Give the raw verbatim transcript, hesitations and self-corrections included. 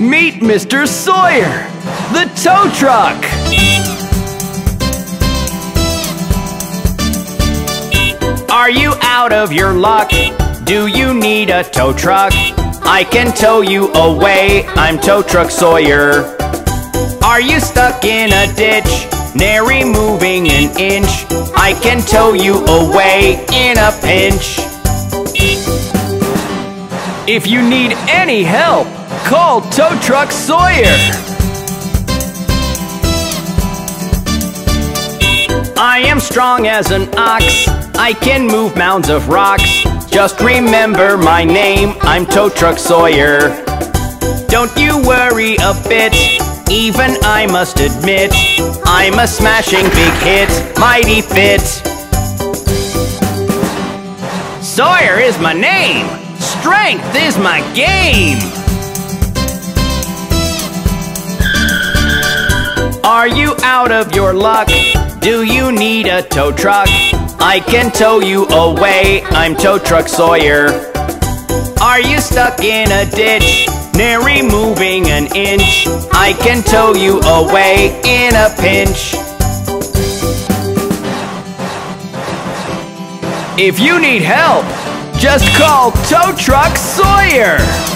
Meet Mister Sawyer, the tow truck! Are you out of your luck? Do you need a tow truck? I can tow you away, I'm Tow Truck Sawyer. Are you stuck in a ditch, nary moving an inch? I can tow you away in a pinch. If you need any help, call Tow Truck Sawyer. I am strong as an ox, I can move mounds of rocks. Just remember my name, I'm Tow Truck Sawyer. Don't you worry a bit, even I must admit, I'm a smashing big hit, mighty fit. Sawyer is my name, strength is my game. Are you out of your luck? Do you need a tow truck? I can tow you away, I'm Tow Truck Sawyer. Are you stuck in a ditch, nary moving an inch? I can tow you away in a pinch. If you need help, just call Tow Truck Sawyer!